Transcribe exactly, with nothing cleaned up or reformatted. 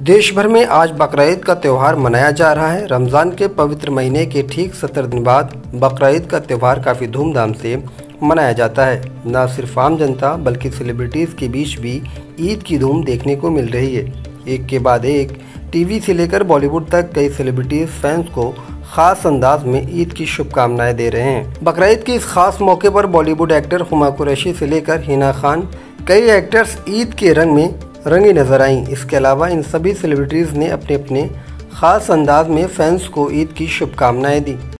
देश भर में आज बकरीद का त्यौहार मनाया जा रहा है। रमज़ान के पवित्र महीने के ठीक सत्तर दिन बाद बकरीद का त्यौहार काफ़ी धूमधाम से मनाया जाता है। न सिर्फ आम जनता बल्कि सेलिब्रिटीज़ के बीच भी ईद की धूम देखने को मिल रही है। एक के बाद एक टीवी से लेकर बॉलीवुड तक कई सेलिब्रिटीज़ फैंस को खास अंदाज में ईद की शुभकामनाएं दे रहे हैं। बकरीद के इस खास मौके पर बॉलीवुड एक्टर हुमा कुरैशी से लेकर हिना खान, कई एक्टर्स ईद के रंग में रंगी नजर आईं। इसके अलावा इन सभी सेलिब्रिटीज़ ने अपने अपने खास अंदाज में फैंस को ईद की शुभकामनाएं दी।